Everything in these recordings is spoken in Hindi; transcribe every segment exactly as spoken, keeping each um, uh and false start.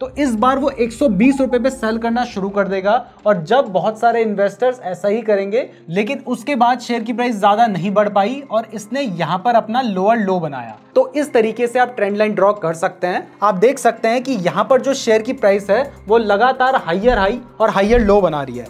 तो इस बार वो एक सौ बीस रुपए पे सेल करना शुरू कर देगा और जब बहुत सारे इन्वेस्टर्स ऐसा ही करेंगे, लेकिन उसके बाद शेयर की प्राइस ज्यादा नहीं बढ़ पाई और इसने यहाँ पर अपना लोअर लो बनाया। तो इस तरीके से आप ट्रेंड लाइन ड्रॉ कर सकते हैं। आप देख सकते हैं कि यहाँ पर जो शेयर की प्राइस है वो लगातार हाइयर हाई और हाइयर लो बना रही है।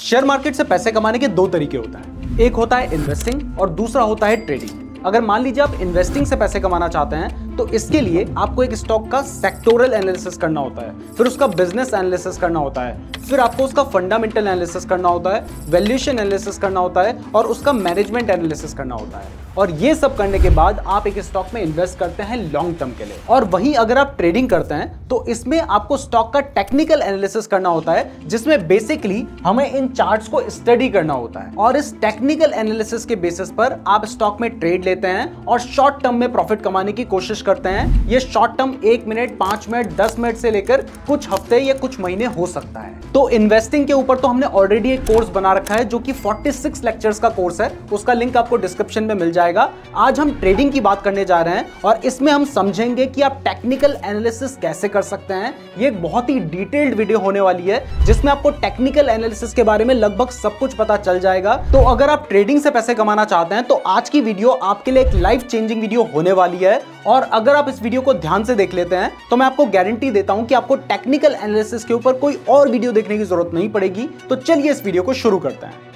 शेयर मार्केट से पैसे कमाने के दो तरीके होता है, एक होता है इन्वेस्टिंग और दूसरा होता है ट्रेडिंग। अगर मान लीजिए आप इन्वेस्टिंग से पैसे कमाना चाहते हैं तो इसके लिए आपको एक स्टॉक का सेक्टोरल एनालिसिस करना होता है, फिर उसका बिजनेस एनालिसिस करना होता है, फिर आपको उसका फंडामेंटल एनालिसिस करना होता है, वैल्यूएशन एनालिसिस करना होता है और उसका मैनेजमेंट एनालिसिस करना होता है। और ये सब करने के बाद आप एक स्टॉक में इन्वेस्ट करते हैं लॉन्ग टर्म के लिए। और वहीं अगर आप ट्रेडिंग करते हैं तो इसमें आपको स्टॉक का टेक्निकल एनालिसिस करना होता है, जिसमें बेसिकली हमें इन चार्ट्स को स्टडी करना होता है और इस टेक्निकल एनालिसिस के बेसिस पर आप स्टॉक में ट्रेड लेते हैं और शॉर्ट टर्म में प्रॉफिट कमाने की कोशिश करते हैं। ये शॉर्ट टर्म एक मिनट, पांच मिनट, दस मिनट से लेकर कुछ हफ्ते या कुछ महीने हो सकता है। तो इन्वेस्टिंग के ऊपर तो हमने ऑलरेडी एक कोर्स बना रखा है जो कि छियालीस लेक्चर्स का कोर्स है, उसका लिंक आपको डिस्क्रिप्शन में मिल जाए। आज हम ट्रेडिंग की बात करने जा रहे हैं और इसमें हम समझेंगे कि आप टेक्निकल एनालिसिस कैसे कर सकते हैं। ये एक बहुत ही डिटेल्ड वीडियो होने वाली है जिसमें आपको टेक्निकल एनालिसिस के बारे में लगभग सब कुछ पता चल जाएगा। तो अगर आप ट्रेडिंग से पैसे कमाना चाहते हैं तो आज की वीडियो आपके लिए एक लाइफ चेंजिंग वीडियो होने वाली है और अगर आप इस वीडियो को ध्यान से देख लेते हैं तो मैं आपको गारंटी देता हूं कि आपको टेक्निकल एनालिसिस के ऊपर कोई और वीडियो देखने की जरूरत नहीं पड़ेगी। तो चलिए इस वीडियो को शुरू करते हैं।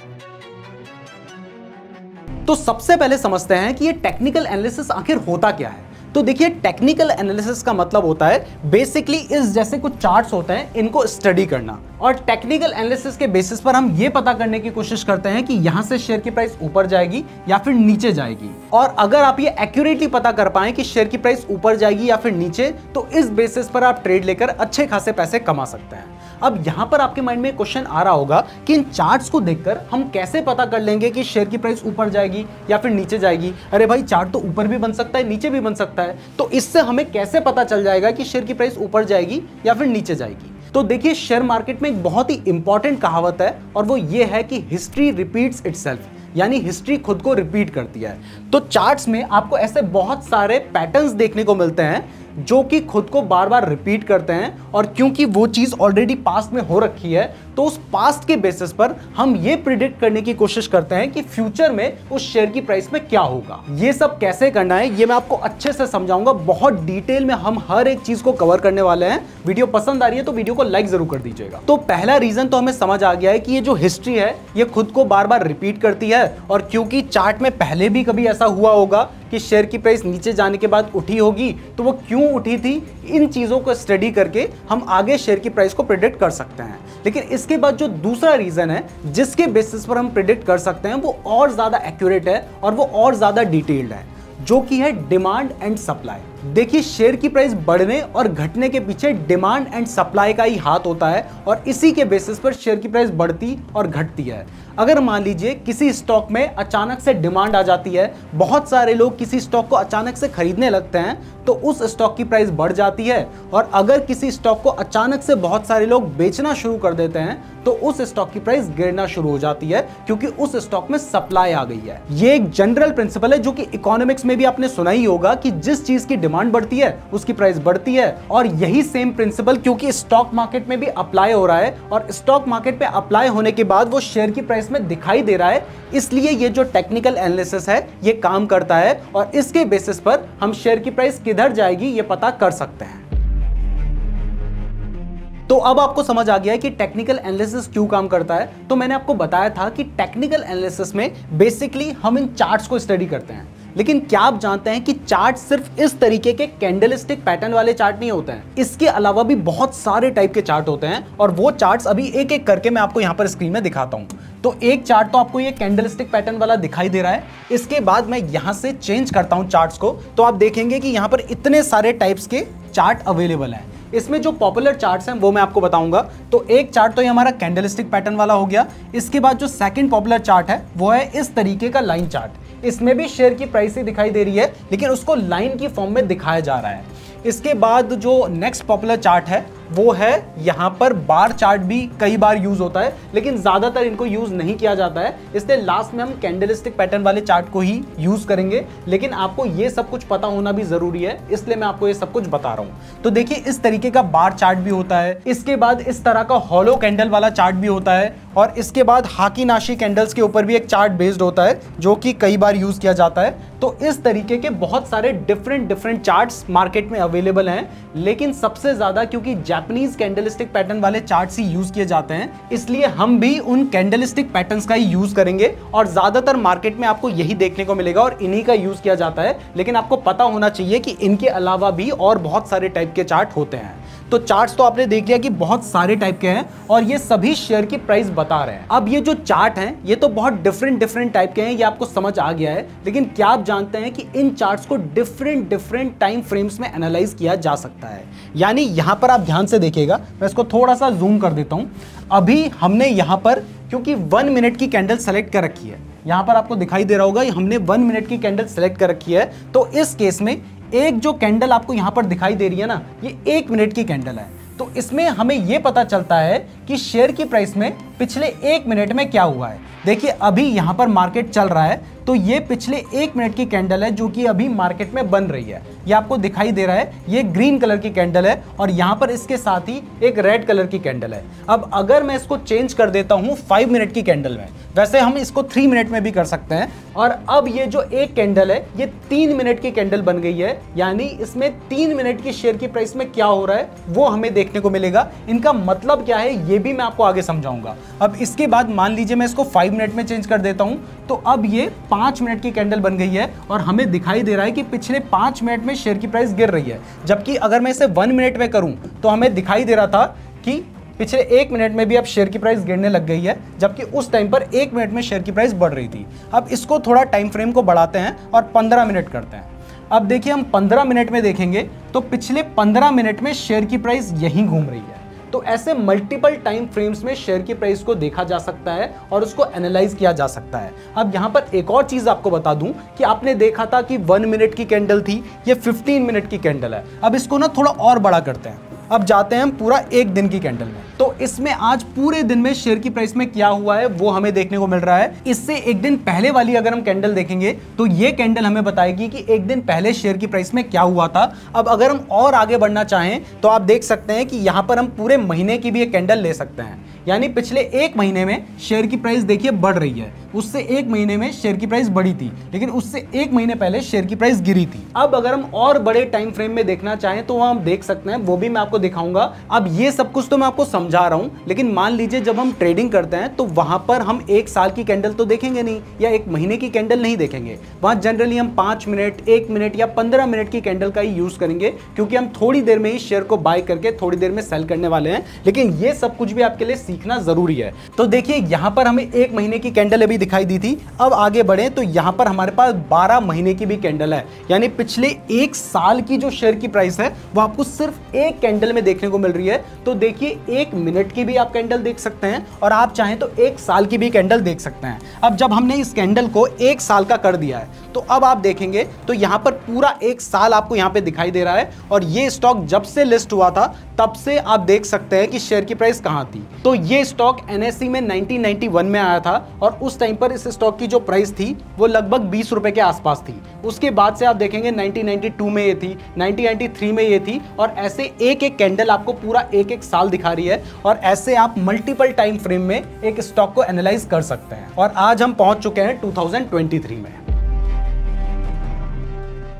तो सबसे पहले समझते हैं कि ये टेक्निकल एनालिसिस आखिर होता क्या है। तो देखिए, टेक्निकल एनालिसिस का मतलब होता है बेसिकली इस जैसे कुछ चार्ट्स होते हैं इनको स्टडी करना और टेक्निकल एनालिसिस के बेसिस पर हम ये पता करने की कोशिश करते हैं कि यहाँ से शेयर की प्राइस ऊपर जाएगी या फिर नीचे जाएगी। और अगर आप ये एक्यूरेटली पता कर पाए कि शेयर की प्राइस ऊपर जाएगी या फिर नीचे, तो इस बेसिस पर आप ट्रेड लेकर अच्छे खासे पैसे कमा सकते हैं। अब यहाँ पर आपके माइंड में क्वेश्चन आ रहा होगा कि इन चार्ट्स को देखकर हम कैसे पता कर लेंगे कि शेयर की प्राइस ऊपर जाएगी या फिर नीचे जाएगी। अरे भाई, चार्ट तो ऊपर भी बन सकता है, नीचे भी बन सकता है, तो इससे हमें कैसे पता चल जाएगा कि शेयर की प्राइस ऊपर जाएगी या फिर नीचे जाएगी। तो देखिए, शेयर मार्केट में एक बहुत ही इंपॉर्टेंट कहावत है और वो ये है कि हिस्ट्री रिपीट्स इटसेल्फ, यानी हिस्ट्री खुद को रिपीट करती है। तो चार्ट्स में आपको ऐसे बहुत सारे पैटर्न्स देखने को मिलते हैं जो कि खुद को बार बार रिपीट करते हैं और क्योंकि वो चीज़ ऑलरेडी पास्ट में हो रखी है तो उस पास्ट के बेसिस पर हम ये प्रिडिक्ट करने की कोशिश करते हैं कि फ्यूचर में उस शेयर की प्राइस में क्या होगा। ये सब कैसे करना है ये मैं आपको अच्छे से समझाऊंगा, बहुत डिटेल में हम हर एक चीज को कवर करने वाले हैं। वीडियो पसंद आ रही है तो वीडियो को लाइक जरूर कर दीजिएगा। तो पहला रीजन तो हमें समझ आ गया है कि ये जो हिस्ट्री है ये खुद को बार बार रिपीट करती है और क्योंकि चार्ट में पहले भी कभी ऐसा हुआ होगा कि शेयर की प्राइस नीचे जाने के बाद उठी होगी, तो वो क्यों उठी थी, इन चीज़ों को स्टडी करके हम आगे शेयर की प्राइस को प्रेडिक्ट कर सकते हैं। लेकिन इसके बाद जो दूसरा रीज़न है जिसके बेसिस पर हम प्रेडिक्ट कर सकते हैं वो और ज़्यादा एक्यूरेट है और वो और ज़्यादा डिटेल्ड है, जो कि है डिमांड एंड सप्लाई। देखिए, शेयर की प्राइस बढ़ने और घटने के पीछे डिमांड एंड सप्लाई का ही हाथ होता है और इसी के बेसिस पर शेयर की प्राइस बढ़ती और घटती है। अगर मान लीजिए किसी स्टॉक में अचानक से डिमांड आ जाती है, बहुत सारे लोग किसी स्टॉक को अचानक से खरीदने लगते हैं, तो उस स्टॉक की प्राइस बढ़ जाती है। और अगर किसी स्टॉक को अचानक से बहुत सारे लोग बेचना शुरू कर देते हैं तो उस स्टॉक की प्राइस गिरना शुरू हो जाती है क्योंकि उस स्टॉक में सप्लाई आ गई है। ये एक जनरल प्रिंसिपल है जो कि इकोनॉमिक्स में भी आपने सुना ही होगा कि जिस चीज की डिमांड बढ़ती है उसकी प्राइस बढ़ती है। और यही सेम प्रिंसिपल क्योंकि स्टॉक मार्केट में भी अप्लाई हो रहा है और स्टॉक मार्केट में अप्लाई होने के बाद वो शेयर की प्राइस में दिखाई दे रहा है, इसलिए ये जो टेक्निकल एनालिसिस है ये काम करता है और इसके बेसिस पर हम शेयर की प्राइस किधर जाएगी ये पता कर सकते हैं। तो अब आपको समझ आ गया है कि टेक्निकल एनालिसिस क्यों काम करता है। तो मैंने आपको बताया था कि टेक्निकल एनालिसिस में बेसिकली हम इन चार्ट्स को स्टडी करते हैं, लेकिन क्या आप जानते हैं कि चार्ट सिर्फ इस तरीके के कैंडलस्टिक पैटर्न वाले चार्ट नहीं होते हैं, इसके अलावा भी बहुत सारे टाइप के चार्ट होते हैं और वो चार्ट्स अभी एक एक करके मैं आपको यहाँ पर स्क्रीन में दिखाता हूँ। तो एक चार्ट तो आपको ये कैंडलस्टिक पैटर्न वाला दिखाई दे रहा है, इसके बाद मैं यहाँ से चेंज करता हूँ चार्ट्स को, तो आप देखेंगे कि यहाँ पर इतने सारे टाइप्स के चार्ट अवेलेबल हैं। इसमें जो पॉपुलर चार्ट्स हैं वो मैं आपको बताऊंगा। तो एक चार्ट तो ये हमारा कैंडलस्टिक पैटर्न वाला हो गया, इसके बाद जो सेकंड पॉपुलर चार्ट है वो है इस तरीके का लाइन चार्ट। इसमें भी शेयर की प्राइस ही दिखाई दे रही है लेकिन उसको लाइन की फॉर्म में दिखाया जा रहा है। इसके बाद जो नेक्स्ट पॉपुलर चार्ट है वो है यहाँ पर बार चार्ट भी कई बार यूज होता है, लेकिन ज़्यादातर इनको यूज़ नहीं किया जाता है, इसलिए लास्ट में हम कैंडलस्टिक पैटर्न वाले चार्ट को ही यूज़ करेंगे। लेकिन आपको ये सब कुछ पता होना भी ज़रूरी है, इसलिए मैं आपको ये सब कुछ बता रहा हूँ। तो देखिए, इस तरीके का बार चार्ट भी होता है, इसके बाद इस तरह का हॉलो कैंडल वाला चार्ट भी होता है, और इसके बाद हाकी नाशी कैंडल्स के ऊपर भी एक चार्ट बेस्ड होता है जो कि कई बार यूज़ किया जाता है। तो इस तरीके के बहुत सारे डिफरेंट डिफरेंट चार्ट्स मार्केट में अवेलेबल हैं, लेकिन सबसे ज़्यादा क्योंकि जापानीज कैंडलस्टिक पैटर्न वाले चार्ट्स ही यूज़ किए जाते हैं, इसलिए हम भी उन कैंडलस्टिक पैटर्न्स का ही यूज़ करेंगे। और ज़्यादातर मार्केट में आपको यही देखने को मिलेगा और इन्हीं का यूज़ किया जाता है, लेकिन आपको पता होना चाहिए कि इनके अलावा भी और बहुत सारे टाइप के चार्ट होते हैं। तो चार्ट्स तो आपने देख लिया कि बहुत सारे टाइप के हैं और ये सभी शेयर की प्राइस बता रहे हैं। अब ये जो चार्ट हैं ये तो बहुत डिफरेंट डिफरेंट टाइप के हैं, ये आपको समझ आ गया है, लेकिन क्या आप जानते हैं कि इन चार्ट्स को डिफरेंट डिफरेंट टाइम फ्रेम्स में एनालाइज किया जा सकता है। यानी यहाँ पर आप ध्यान से देखिएगा, मैं इसको थोड़ा सा जूम कर देता हूँ। अभी हमने यहाँ पर, क्योंकि वन मिनट की कैंडल सेलेक्ट कर रखी है, यहाँ पर आपको दिखाई दे रहा होगा हमने वन मिनट की कैंडल सेलेक्ट कर रखी है, तो इस केस में एक जो कैंडल आपको यहाँ पर दिखाई दे रही है ना, ये एक मिनट की कैंडल है। तो इसमें हमें ये पता चलता है कि शेयर की प्राइस में पिछले एक मिनट में क्या हुआ है। देखिए, अभी यहाँ पर मार्केट चल रहा है, तो ये पिछले एक मिनट की कैंडल है जो कि अभी मार्केट में बन रही है, ये आपको दिखाई दे रहा है। ये ग्रीन कलर की कैंडल है और यहाँ पर इसके साथ ही एक रेड कलर की कैंडल है। अब अगर मैं इसको चेंज कर देता हूँ फाइव मिनट की कैंडल में, वैसे हम इसको थ्री मिनट में भी कर सकते हैं, और अब ये जो एक कैंडल है ये तीन मिनट की कैंडल बन गई है, यानी इसमें तीन मिनट की शेयर की प्राइस में क्या हो रहा है वो हमें देखने को मिलेगा। इनका मतलब क्या है ये भी मैं आपको आगे समझाऊंगा। अब इसके बाद मान लीजिए मैं इसको फाइव मिनट में चेंज कर देता हूँ, तो अब ये पाँच मिनट की कैंडल बन गई है और हमें दिखाई दे रहा है कि पिछले पाँच मिनट में शेयर की प्राइस गिर रही है। जबकि अगर मैं इसे वन मिनट में करूँ तो हमें दिखाई दे रहा था कि पिछले एक मिनट में भी अब शेयर की प्राइस गिरने लग गई है, जबकि उस टाइम पर एक मिनट में शेयर की प्राइस बढ़ रही थी। अब इसको थोड़ा टाइम फ्रेम को बढ़ाते हैं और पंद्रह मिनट करते हैं। अब देखिए, हम पंद्रह मिनट में देखेंगे तो पिछले पंद्रह मिनट में शेयर की प्राइस यहीं घूम रही है। तो ऐसे मल्टीपल टाइम फ्रेम्स में शेयर की प्राइस को देखा जा सकता है और उसको एनालाइज किया जा सकता है। अब यहाँ पर एक और चीज़ आपको बता दूँ कि आपने देखा था कि वन मिनट की कैंडल थी, ये पंद्रह मिनट की कैंडल है। अब इसको ना थोड़ा और बड़ा करते हैं, अब जाते हैं हम पूरा एक दिन की कैंडल में। तो इसमें आज पूरे दिन में शेयर की प्राइस में क्या हुआ है वो हमें देखने को मिल रहा है। इससे एक दिन पहले वाली अगर हम कैंडल देखेंगे तो ये कैंडल हमें बताएगी कि एक दिन पहले शेयर की प्राइस में क्या हुआ था। अब अगर हम और आगे बढ़ना चाहें तो आप देख सकते हैं कि यहाँ पर हम पूरे महीने की भी एक कैंडल ले सकते हैं, यानी पिछले एक महीने में शेयर की प्राइस देखिए बढ़ रही है। उससे एक महीने में शेयर की प्राइस बढ़ी थी, लेकिन उससे एक महीने पहले शेयर की प्राइस गिरी थी। अब अगर हम और बड़े टाइम फ्रेम में देखना चाहें तो हम देख सकते हैं, वो भी मैं आपको दिखाऊंगा। अब ये सब कुछ तो मैं आपको समझा रहा हूं, लेकिन मान लीजिए जब हम ट्रेडिंग करते हैं तो वहां पर हम एक साल की कैंडल तो देखेंगे नहीं, या एक महीने की कैंडल नहीं देखेंगे। वहां जनरली हम पाँच मिनट, एक मिनट या पंद्रह मिनट की कैंडल का ही यूज करेंगे, क्योंकि हम थोड़ी देर में ही शेयर को बाय करके थोड़ी देर में सेल करने वाले हैं। लेकिन ये सब कुछ भी आपके लिए सीखना जरूरी है। तो देखिए, यहाँ पर हमें एक महीने की कैंडल अभी दिखाई दी थी। अब आगे बढ़े तो यहाँ पर हमारे पास बारह महीने की भी कैंडल है, यानी पिछले एक साल की जो शेयर की प्राइस है वो आपको सिर्फ एक कैंडल में देखने को मिल रही है। तो देखिए, एक मिनट की भी आप कैंडल देख सकते हैं और आप चाहें तो एक साल की भी कैंडल देख सकते हैं। अब जब हमने इस कैंडल को एक साल का कर दिया है तो अब आप देखेंगे तो यहाँ पर पूरा एक साल आपको यहाँ पे दिखाई दे रहा है, और ये स्टॉक जब से लिस्ट हुआ था तब से आप देख सकते हैं कि शेयर की प्राइस कहाँ थी। तो ये स्टॉक एनएससी में नाइनटीन नाइंटी वन में आया था और उस टाइम पर इस स्टॉक की जो प्राइस थी वो लगभग बीस रुपए के आसपास थी। उसके बाद से आप देखेंगे नाइनटीन नाइंटी टू में ये थी, नाइनटीन नाइंटी थ्री में ये थी, और ऐसे एक एक कैंडल आपको पूरा एक एक साल दिखा रही है। और ऐसे आप मल्टीपल टाइम फ्रेम में एक स्टॉक को एनालाइज कर सकते हैं। और आज हम पहुंच चुके हैं टू थाउजेंड ट्वेंटी थ्री में।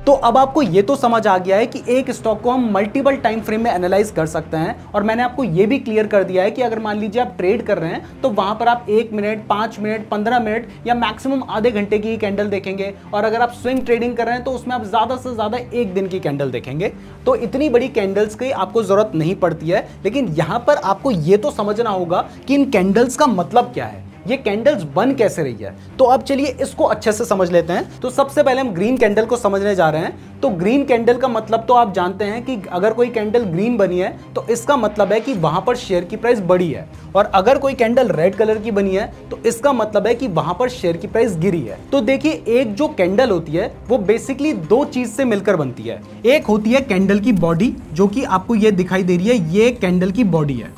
तो अब आपको ये तो समझ आ गया है कि एक स्टॉक को हम मल्टीपल टाइम फ्रेम में एनालाइज कर सकते हैं। और मैंने आपको ये भी क्लियर कर दिया है कि अगर मान लीजिए आप ट्रेड कर रहे हैं तो वहां पर आप एक मिनट, पाँच मिनट, पंद्रह मिनट या मैक्सिमम आधे घंटे की कैंडल देखेंगे, और अगर आप स्विंग ट्रेडिंग कर रहे हैं तो उसमें आप ज़्यादा से ज़्यादा एक दिन की कैंडल देखेंगे। तो इतनी बड़ी कैंडल्स की आपको ज़रूरत नहीं पड़ती है। लेकिन यहाँ पर आपको ये तो समझना होगा कि इन कैंडल्स का मतलब क्या है। ये कैंडल्स बन कैसे रही है। तो अब चलिए इसको अच्छे से समझ लेते हैं। तो सबसे पहले हम ग्रीन कैंडल को समझने जा रहे हैं। तो ग्रीन कैंडल का मतलब तो आप जानते हैं कि अगर कोई कैंडल ग्रीन बनी है तो इसका मतलब है कि वहां पर शेयर की प्राइस बढ़ी है, और अगर कोई कैंडल रेड कलर की बनी है तो इसका मतलब है कि वहां पर शेयर की प्राइस गिरी है। तो देखिए, एक जो कैंडल होती है वो बेसिकली दो चीज से मिलकर बनती है। एक होती है कैंडल की बॉडी, जो कि आपको ये दिखाई दे रही है, ये कैंडल की बॉडी है,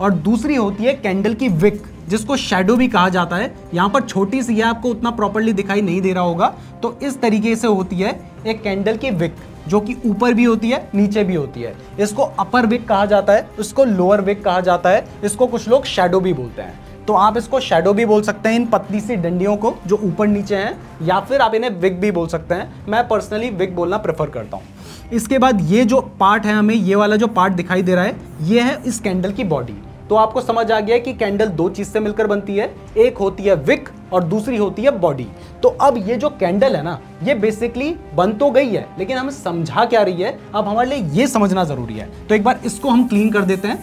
और दूसरी होती है कैंडल की विक, जिसको शैडो भी कहा जाता है। यहाँ पर छोटी सी है, आपको उतना प्रॉपर्ली दिखाई नहीं दे रहा होगा। तो इस तरीके से होती है एक कैंडल की विक, जो कि ऊपर भी होती है नीचे भी होती है। इसको अपर विक कहा जाता है, इसको लोअर विक कहा जाता है, इसको कुछ लोग शैडो भी बोलते हैं। तो आप इसको शैडो भी बोल सकते हैं, इन पतली सी डंडियों को जो ऊपर नीचे हैं, या फिर आप इन्हें विक भी बोल सकते हैं। मैं पर्सनली विक बोलना प्रेफर करता हूँ। इसके बाद ये जो पार्ट है, हमें ये वाला जो पार्ट दिखाई दे रहा है, ये है इस कैंडल की बॉडी। तो आपको समझ आ गया है कि कैंडल दो चीज से मिलकर बनती है, एक होती है विक और दूसरी होती है बॉडी। तो अब ये जो कैंडल है ना, ये बेसिकली बन तो गई है, लेकिन हमें समझा क्या रही है, अब हमारे लिए ये समझना जरूरी है। तो एक बार इसको हम क्लीन कर देते हैं।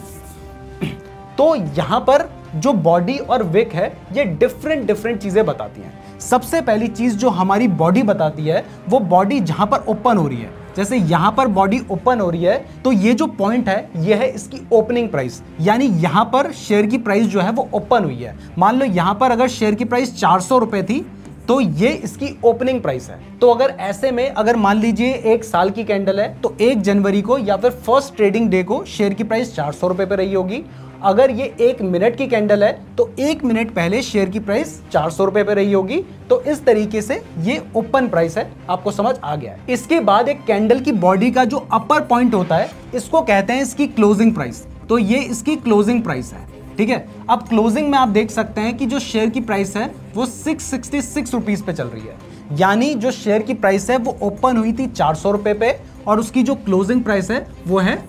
तो यहाँ पर जो बॉडी और विक है, ये डिफरेंट डिफरेंट चीजें बताती हैं। सबसे पहली चीज जो हमारी बॉडी बताती है, वो बॉडी जहाँ पर ओपन हो रही है, जैसे यहाँ पर बॉडी ओपन हो रही है, तो ये जो पॉइंट है, ये है इसकी ओपनिंग प्राइस। यानी यहाँ पर शेयर की प्राइस जो है वो ओपन हुई है। मान लो यहाँ पर अगर शेयर की प्राइस चार सौ रुपये थी, तो ये इसकी ओपनिंग प्राइस है। तो अगर ऐसे में अगर मान लीजिए एक साल की कैंडल है, तो एक जनवरी को या फिर फर्स्ट ट्रेडिंग डे को शेयर की प्राइस चार सौ रुपये पर रही होगी। अगर ये एक मिनट की कैंडल है, तो एक मिनट पहले शेयर की प्राइस चार सौ रुपये पर रही होगी। तो इस तरीके से ये ओपन प्राइस है, आपको समझ आ गया है। इसके बाद एक कैंडल की बॉडी का जो अपर पॉइंट होता है, इसको कहते हैं इसकी क्लोजिंग प्राइस। तो ये इसकी क्लोजिंग प्राइस है, ठीक है। अब क्लोजिंग में आप देख सकते हैं कि जो शेयर की प्राइस है वो सिक्स सिक्सटी सिक्स रुपीज पे चल रही है। यानी जो शेयर की प्राइस है वो ओपन हुई थी चार सौ रुपये पे, और उसकी जो क्लोजिंग प्राइस है वो है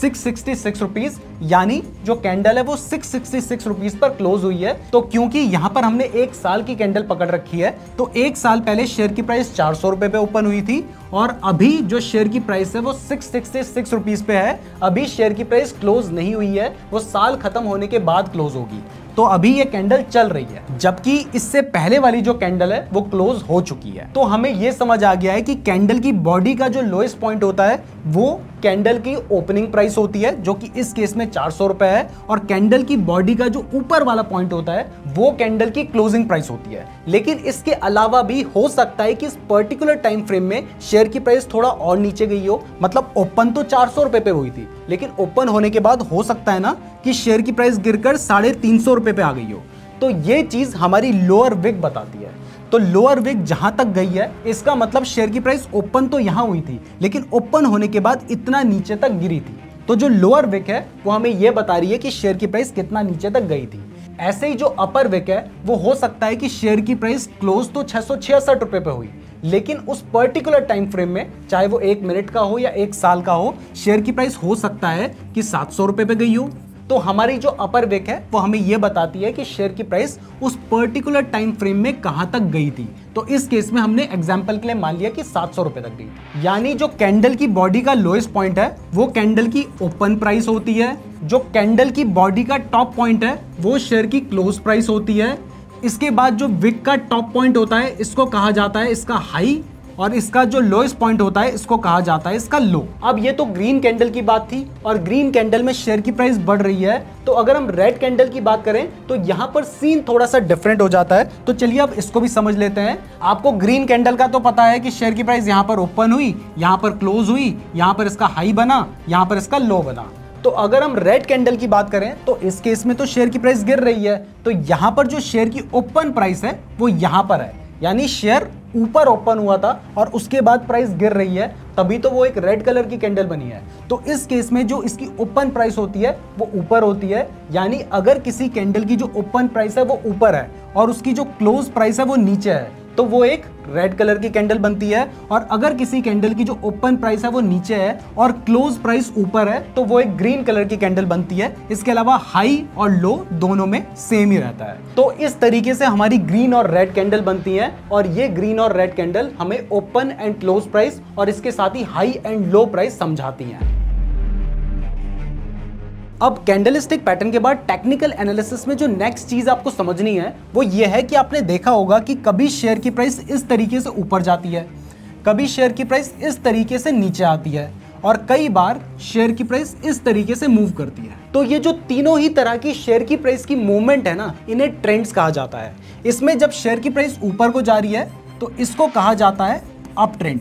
सिक्स सिक्सटी सिक्स रुपीस। यानी जो कैंडल है वो सिक्स सिक्सटी सिक्स रुपीस पर क्लोज हुई है। तो क्योंकि यहाँ पर हमने एक साल की कैंडल पकड़ रखी है, तो एक साल पहले शेयर की प्राइस चार सौ रुपये पे ओपन हुई थी, और अभी जो शेयर की प्राइस है वो सिक्स सिक्सटी सिक्स रुपीस पे है। अभी शेयर की प्राइस क्लोज नहीं हुई है, वो साल खत्म होने के बाद क्लोज होगी। तो अभी ये कैंडल चल रही है, जबकि इससे पहले वाली जो कैंडल है वो क्लोज हो चुकी है। तो हमें ये समझ आ गया है कि कैंडल की बॉडी का जो लोएस्ट पॉइंट होता है, वो कैंडल की ओपनिंग प्राइस होती है, जो कि इस केस में चार सौ रुपये है, और कैंडल की बॉडी का जो ऊपर वाला पॉइंट होता है, वो कैंडल की क्लोजिंग प्राइस होती है। लेकिन इसके अलावा भी हो सकता है कि इस पर्टिकुलर टाइम फ्रेम में शेयर की प्राइस थोड़ा और नीचे गई हो। मतलब ओपन तो चार सौ रुपये पे हुई थी, लेकिन ओपन होने के बाद हो सकता है ना कि शेयर की प्राइस गिरकर साढ़े तीन सौ रुपये पे आ गई हो। तो ये चीज हमारी लोअर विक बताती है। तो लोअर विक जहां तक गई है, इसका मतलब शेयर की प्राइस ओपन तो यहां हुई थी, लेकिन ओपन होने के बाद इतना नीचे तक गिरी थी। तो जो लोअर विक है वो हमें यह बता रही है कि शेयर की प्राइस कितना नीचे तक गई थी। ऐसे ही जो अपर विक है, वो हो सकता है कि शेयर की प्राइस क्लोज तो छह सौ छियासठ रुपये पे हुई, लेकिन उस पर्टिकुलर टाइम फ्रेम में, चाहे वो एक मिनट का हो या एक साल का हो, शेयर की प्राइस हो सकता है कि सात सौ रुपये पे गई हो। तो हमारी जो अपर विक है वो हमें ये बताती है कि शेयर की प्राइस उस पर्टिकुलर टाइम फ्रेम में कहाँ तक गई थी। तो इस केस में हमने एग्जाम्पल के लिए मान लिया कि सात सौ रुपये तक गई थी। यानी जो कैंडल की बॉडी का लोएस्ट पॉइंट है, वो कैंडल की ओपन प्राइस होती है। जो कैंडल की बॉडी का टॉप पॉइंट है, वो शेयर की क्लोज प्राइस होती है। इसके बाद जो विक का टॉप पॉइंट होता है, इसको कहा जाता है इसका हाई, और इसका जो लोएस्ट पॉइंट होता है, इसको कहा जाता है इसका लो। अब ये तो ग्रीन कैंडल की बात थी, और ग्रीन कैंडल में शेयर की प्राइस बढ़ रही है। तो अगर हम रेड कैंडल की बात करें, तो यहाँ पर सीन थोड़ा सा डिफरेंट हो जाता है। तो चलिए अब इसको भी समझ लेते हैं। आपको ग्रीन कैंडल का तो पता है कि शेयर की प्राइस यहाँ पर ओपन हुई, यहाँ पर क्लोज हुई, यहाँ पर इसका हाई बना, यहाँ पर इसका लो बना। तो अगर हम रेड कैंडल की बात करें, तो इस केस में तो शेयर की प्राइस गिर रही है। तो यहाँ पर जो शेयर की ओपन प्राइस है वो यहाँ पर है, यानी शेयर ऊपर ओपन हुआ था और उसके बाद प्राइस गिर रही है, तभी तो वो एक रेड कलर की कैंडल बनी है। तो इस केस में जो इसकी ओपन प्राइस होती है वो ऊपर होती है। यानी अगर किसी कैंडल की जो ओपन प्राइस है वो ऊपर है और उसकी जो क्लोज प्राइस है वो नीचे है, तो वो एक रेड कलर की कैंडल बनती है। और अगर किसी कैंडल की जो ओपन प्राइस है वो नीचे है और क्लोज प्राइस ऊपर है, तो वो एक ग्रीन कलर की कैंडल बनती है। इसके अलावा हाई और लो दोनों में सेम ही रहता है। तो इस तरीके से हमारी ग्रीन और रेड कैंडल बनती है, और ये ग्रीन और रेड कैंडल हमें ओपन एंड क्लोज प्राइस और इसके साथ ही हाई एंड लो प्राइस समझाती है। अब कैंडलस्टिक पैटर्न के बाद टेक्निकल एनालिसिस में जो नेक्स्ट चीज आपको समझनी है वो ये है कि आपने देखा होगा कि कभी शेयर की प्राइस इस तरीके से ऊपर जाती है, कभी शेयर की प्राइस इस तरीके से नीचे आती है और कई बार शेयर की प्राइस इस तरीके से मूव करती है। तो ये जो तीनों ही तरह की शेयर की प्राइस की मूवमेंट है ना, इन्हें ट्रेंड्स कहा जाता है। इसमें जब शेयर की प्राइस ऊपर को जा रही है तो इसको कहा जाता है अप ट्रेंड।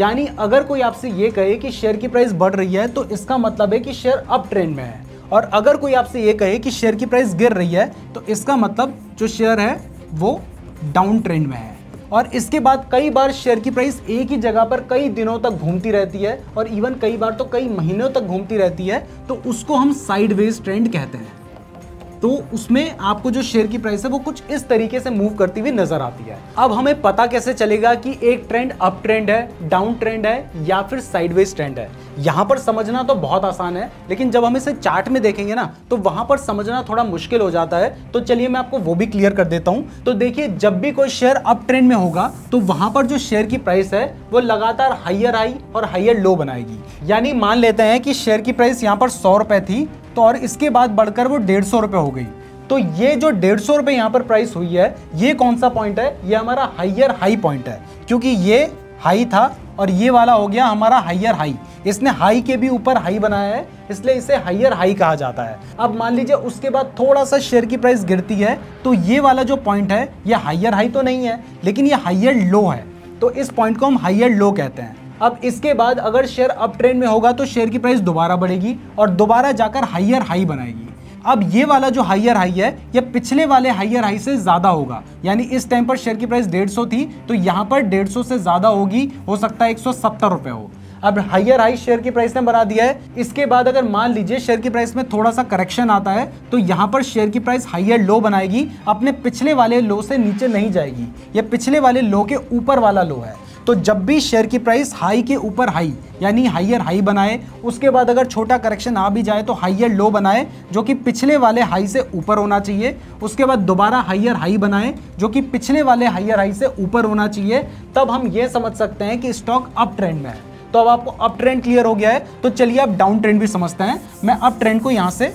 यानी अगर कोई आपसे ये कहे कि शेयर की प्राइस बढ़ रही है तो इसका मतलब है कि शेयर अप ट्रेंड में है, और अगर कोई आपसे ये कहे कि शेयर की प्राइस गिर रही है तो इसका मतलब जो शेयर है वो डाउन ट्रेंड में है। और इसके बाद कई बार शेयर की प्राइस एक ही जगह पर कई दिनों तक घूमती रहती है और इवन कई बार तो कई महीनों तक घूमती रहती है, तो उसको हम साइडवेज ट्रेंड कहते हैं। तो उसमें आपको जो शेयर की प्राइस है वो कुछ इस तरीके से मूव करती हुई नजर आती है। अब हमें पता कैसे चलेगा कि एक ट्रेंड अप ट्रेंड है, डाउन ट्रेंड है या फिर साइडवेज ट्रेंड है? यहाँ पर समझना तो बहुत आसान है, लेकिन जब हम इसे चार्ट में देखेंगे ना तो वहाँ पर समझना थोड़ा मुश्किल हो जाता है। तो चलिए मैं आपको वो भी क्लियर कर देता हूँ। तो देखिए, जब भी कोई शेयर अप ट्रेंड में होगा तो वहाँ पर जो शेयर की प्राइस है वो लगातार हायर हाई और हायर लो बनाएगी। यानी मान लेते हैं कि शेयर की प्राइस यहाँ पर सौ रुपये थी तो और इसके बाद बढ़कर वो डेढ़ सौ रुपये हो गई, तो ये जो डेढ़ सौ रुपये यहाँ पर प्राइस हुई है, ये कौन सा पॉइंट है? ये हमारा हायर हाई पॉइंट है, क्योंकि ये हाई था और ये वाला हो गया हमारा हायर हाई। इसने हाई के भी ऊपर हाई बनाया है, इसलिए इसे हायर हाई कहा जाता है। अब मान लीजिए उसके बाद थोड़ा सा शेयर की प्राइस गिरती है तो ये वाला जो पॉइंट है ये हायर हाई तो नहीं है, लेकिन ये हायर लो है, तो इस पॉइंट को हम हायर लो कहते हैं। अब इसके बाद अगर शेयर अप ट्रेंड में होगा तो शेयर की प्राइस दोबारा बढ़ेगी और दोबारा जाकर हायर हाई बनाएगी। अब ये वाला जो हायर हाई है ये पिछले वाले हायर हाई से ज़्यादा होगा, यानी इस टाइम पर शेयर की प्राइस डेढ़ सौ थी तो यहाँ पर डेढ़ सौ से ज़्यादा होगी, हो सकता है एक सौ सत्तर रुपये हो। अब हायर हाई शेयर की प्राइस ने बना दिया है। इसके बाद अगर मान लीजिए शेयर की प्राइस में थोड़ा सा करेक्शन आता है तो यहाँ पर शेयर की प्राइस हायर लो बनाएगी, अपने पिछले वाले लो से नीचे नहीं जाएगी, ये पिछले वाले लो के ऊपर वाला लो है। तो जब भी शेयर की प्राइस हाई के ऊपर हाई यानी हायर हाई बनाए, उसके बाद अगर छोटा करेक्शन आ भी जाए तो हायर लो बनाए जो कि पिछले वाले हाई से ऊपर होना चाहिए, उसके बाद दोबारा हायर हाई बनाए जो कि पिछले वाले हायर हाई से ऊपर होना चाहिए, तब हम ये समझ सकते हैं कि स्टॉक अप ट्रेंड में है। तो अब आपको अप ट्रेंड क्लियर हो गया है, तो चलिए आप डाउन ट्रेंड भी समझते हैं। मैं अप ट्रेंड को यहाँ से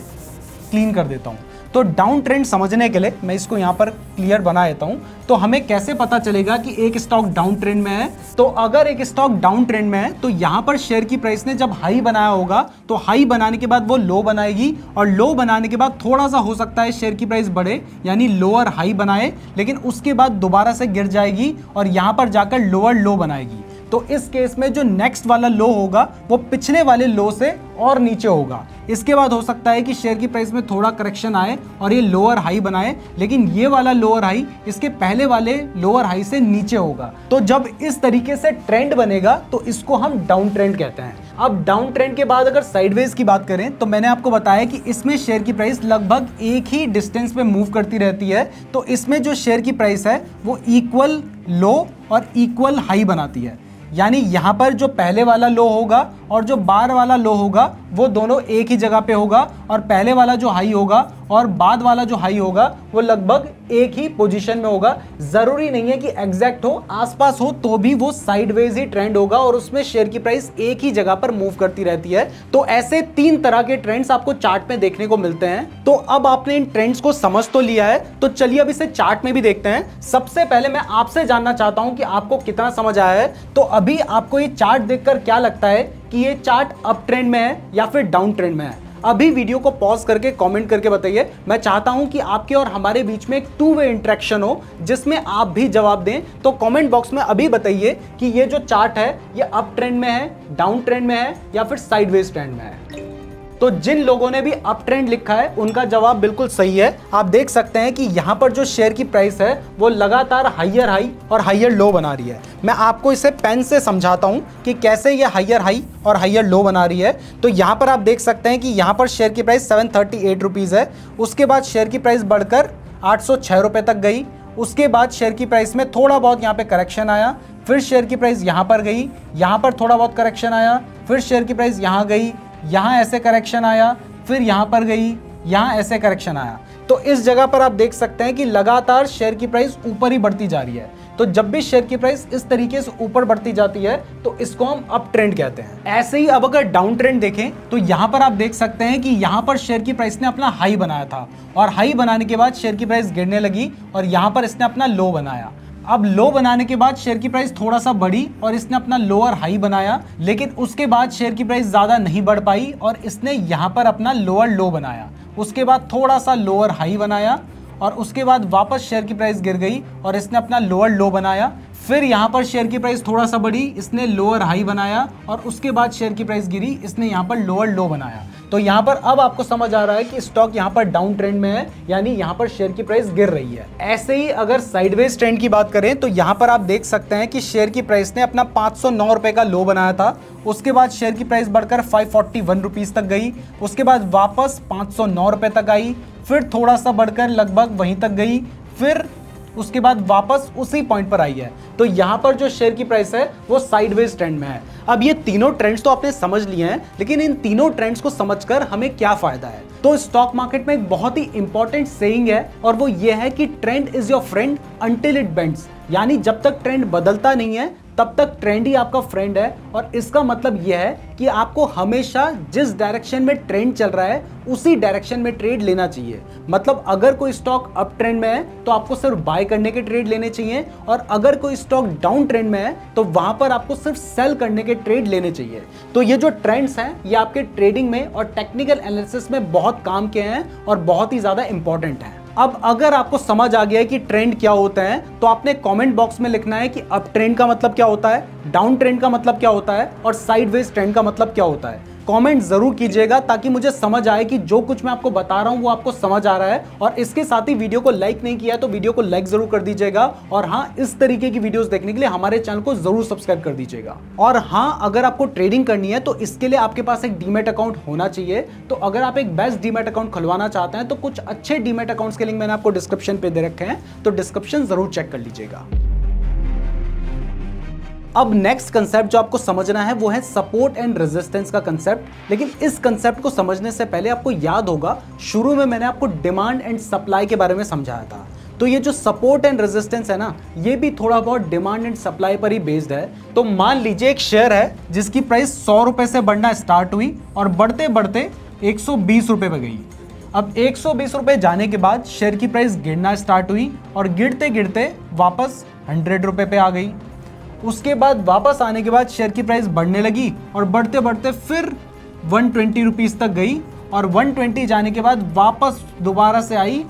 क्लीन कर देता हूँ। तो डाउन ट्रेंड समझने के लिए मैं इसको यहाँ पर क्लियर बना देता हूँ। तो हमें कैसे पता चलेगा कि एक स्टॉक डाउन ट्रेंड में है? तो अगर एक स्टॉक डाउन ट्रेंड में है तो यहाँ पर शेयर की प्राइस ने जब हाई बनाया होगा तो हाई बनाने के बाद वो लो बनाएगी, और लो बनाने के बाद थोड़ा सा हो सकता है शेयर की प्राइस बढ़े यानी लोअर हाई बनाए, लेकिन उसके बाद दोबारा से गिर जाएगी और यहाँ पर जाकर लोअर लो बनाएगी। तो इस केस में जो नेक्स्ट वाला लो होगा वो पिछले वाले लो से और नीचे होगा। इसके बाद हो सकता है कि शेयर की प्राइस में थोड़ा करेक्शन आए और ये लोअर हाई बनाए, लेकिन ये वाला लोअर हाई इसके पहले वाले लोअर हाई से नीचे होगा। तो जब इस तरीके से ट्रेंड बनेगा तो इसको हम डाउन ट्रेंड कहते हैं। अब डाउन ट्रेंड के बाद अगर साइडवेज की बात करें तो मैंने आपको बताया कि इसमें शेयर की प्राइस लगभग एक ही डिस्टेंस पे मूव करती रहती है, तो इसमें जो शेयर की प्राइस है वो इक्वल लो और इक्वल हाई बनाती है। यानी यहाँ पर जो पहले वाला लो होगा और जो बाद वाला लो होगा वो दोनों एक ही जगह पे होगा, और पहले वाला जो हाई होगा और बाद वाला जो हाई होगा वो लगभग एक ही पोजीशन में होगा। ज़रूरी नहीं है कि एग्जैक्ट हो, आसपास हो तो भी वो साइडवेज ही ट्रेंड होगा और उसमें शेयर की प्राइस एक ही जगह पर मूव करती रहती है। तो ऐसे तीन तरह के ट्रेंड्स आपको चार्ट में देखने को मिलते हैं। तो अब आपने इन ट्रेंड्स को समझ तो लिया है, तो चलिए अब इसे चार्ट में भी देखते हैं। सबसे पहले मैं आपसे जानना चाहता हूँ कि आपको कितना समझ आया है। तो अभी आपको ये चार्ट देखकर क्या लगता है कि ये चार्ट अप ट्रेंड में है या फिर डाउन ट्रेंड में है? अभी वीडियो को पॉज करके कमेंट करके बताइए। मैं चाहता हूं कि आपके और हमारे बीच में एक टू वे इंटरेक्शन हो जिसमें आप भी जवाब दें। तो कमेंट बॉक्स में अभी बताइए कि ये जो चार्ट है ये अप ट्रेंड में है, डाउन ट्रेंड में है या फिर साइडवेज ट्रेंड में है। तो जिन लोगों ने भी अप ट्रेंड लिखा है उनका जवाब बिल्कुल सही है। आप देख सकते हैं कि यहाँ पर जो शेयर की प्राइस है वो लगातार हायर हाई और हायर लो बना रही है। मैं आपको इसे पेन से समझाता हूँ कि कैसे ये हायर हाई और हायर लो बना रही है। तो यहाँ पर आप देख सकते हैं कि यहाँ पर शेयर की price seven thirty eight rupees है, उसके बाद शेयर की प्राइस बढ़कर आठ सौ छः रुपये तक गई, उसके बाद शेयर की प्राइस में थोड़ा बहुत यहाँ पे करेक्शन आया, फिर शेयर की प्राइस यहाँ पर गई, यहाँ पर थोड़ा बहुत करेक्शन आया, फिर शेयर की प्राइस यहाँ गई, यहाँ ऐसे करेक्शन आया, फिर यहाँ पर गई, यहाँ ऐसे करेक्शन आया। तो इस जगह पर आप देख सकते हैं कि लगातार शेयर की प्राइस ऊपर ही बढ़ती जा रही है। तो जब भी शेयर की प्राइस इस तरीके से ऊपर बढ़ती जाती है तो इसको हम अप ट्रेंड कहते हैं। ऐसे ही अब अगर डाउन ट्रेंड देखें तो यहाँ पर आप देख सकते हैं कि यहाँ पर शेयर की प्राइस ने अपना हाई बनाया था और हाई बनाने के बाद शेयर की प्राइस गिरने लगी और यहाँ पर इसने अपना लो बनाया। अब लो बनाने के बाद शेयर की प्राइस थोड़ा सा बढ़ी और इसने अपना लोअर हाई बनाया, लेकिन उसके बाद शेयर की प्राइस ज़्यादा नहीं बढ़ पाई और इसने यहाँ पर अपना लोअर लो बनाया। उसके बाद थोड़ा सा लोअर हाई बनाया और उसके बाद वापस शेयर की प्राइस गिर गई और इसने अपना लोअर लो बनाया। फिर यहाँ पर शेयर की प्राइस थोड़ा सा बढ़ी, इसने लोअर हाई बनाया और उसके बाद शेयर की प्राइस गिरी, इसने यहाँ पर लोअर लो बनाया। तो यहाँ पर अब आपको समझ आ रहा है कि स्टॉक यहाँ पर डाउन ट्रेंड में है, यानी यहाँ पर शेयर की प्राइस गिर रही है। ऐसे ही अगर साइडवेज ट्रेंड की बात करें तो यहाँ पर आप देख सकते हैं कि शेयर की प्राइस ने अपना पाँच सौ नौ रुपये का लो बनाया था, उसके बाद शेयर की प्राइस बढ़कर फाइव फोर्टी वन रुपीज़ तक गई, उसके बाद वापस पाँच सौ नौ रुपये तक आई, फिर थोड़ा सा बढ़कर लगभग वहीं तक गई, फिर उसके बाद वापस उसी पॉइंट पर आई है। तो यहाँ पर जो शेयर की प्राइस है वो साइडवेज ट्रेंड में है। अब ये तीनों ट्रेंड्स तो आपने समझ लिए हैं, लेकिन इन तीनों ट्रेंड्स को समझकर हमें क्या फायदा है? तो स्टॉक मार्केट में एक बहुत ही इंपॉर्टेंट सेइंग है और वो ये है कि trend is your friend until it bends, यानी जब तक ट्रेंड बदलता नहीं है तब तक ट्रेंड ही आपका फ्रेंड है। और इसका मतलब यह है कि आपको हमेशा जिस डायरेक्शन में ट्रेंड चल रहा है उसी डायरेक्शन में ट्रेड लेना चाहिए। मतलब अगर कोई स्टॉक अप ट्रेंड में है तो आपको सिर्फ बाय करने के ट्रेड लेने चाहिए और अगर कोई स्टॉक डाउन ट्रेंड में है तो वहां पर आपको सिर्फ सेल करने के ट्रेड लेने चाहिए। तो ये जो ट्रेंड्स हैं ये आपके ट्रेडिंग में और टेक्निकल एनालिसिस में बहुत काम के हैं और बहुत ही ज़्यादा इंपॉर्टेंट हैं। अब अगर आपको समझ आ गया है कि ट्रेंड क्या होता है तो आपने कमेंट बॉक्स में लिखना है कि अप ट्रेंड का मतलब क्या होता है, डाउन ट्रेंड का मतलब क्या होता है और साइडवेज ट्रेंड का मतलब क्या होता है। कमेंट जरूर कीजिएगा ताकि मुझे समझ आए कि जो कुछ मैं आपको बता रहा हूँ वो आपको समझ आ रहा है। और इसके साथ ही वीडियो को लाइक नहीं किया है तो वीडियो को लाइक जरूर कर दीजिएगा और हाँ, इस तरीके की वीडियोस देखने के लिए हमारे चैनल को जरूर सब्सक्राइब कर दीजिएगा। और हाँ, अगर आपको ट्रेडिंग करनी है तो इसके लिए आपके पास एक डीमेट अकाउंट होना चाहिए। तो अगर आप एक बेस्ट डीमेट अकाउंट खुलवाना चाहते हैं तो कुछ अच्छे डीमेट अकाउंट्स के लिंक मैंने आपको डिस्क्रिप्शन पे दे रखे हैं, तो डिस्क्रिप्शन जरूर चेक कर लीजिएगा। अब नेक्स्ट कंसेप्ट जो आपको समझना है वो है सपोर्ट एंड रेजिस्टेंस का कंसेप्ट। लेकिन इस कंसेप्ट को समझने से पहले आपको याद होगा शुरू में मैंने आपको डिमांड एंड सप्लाई के बारे में समझाया था। तो ये जो सपोर्ट एंड रेजिस्टेंस है ना, ये भी थोड़ा बहुत डिमांड एंड सप्लाई पर ही बेस्ड है। तो मान लीजिए एक शेयर है जिसकी प्राइस सौ रुपये से बढ़ना स्टार्ट हुई और बढ़ते बढ़ते एक सौ बीस रुपये पर गई। अब एक सौ बीस रुपये जाने के बाद शेयर की प्राइस गिरना स्टार्ट हुई और गिरते गिरते वापस हंड्रेड रुपये पर आ गई। उसके बाद वापस आने के बाद शेयर की प्राइस बढ़ने लगी और बढ़ते बढ़ते फिर वन ट्वेंटी रुपीज़ तक गई और वन ट्वेंटी जाने के बाद वापस दोबारा से आई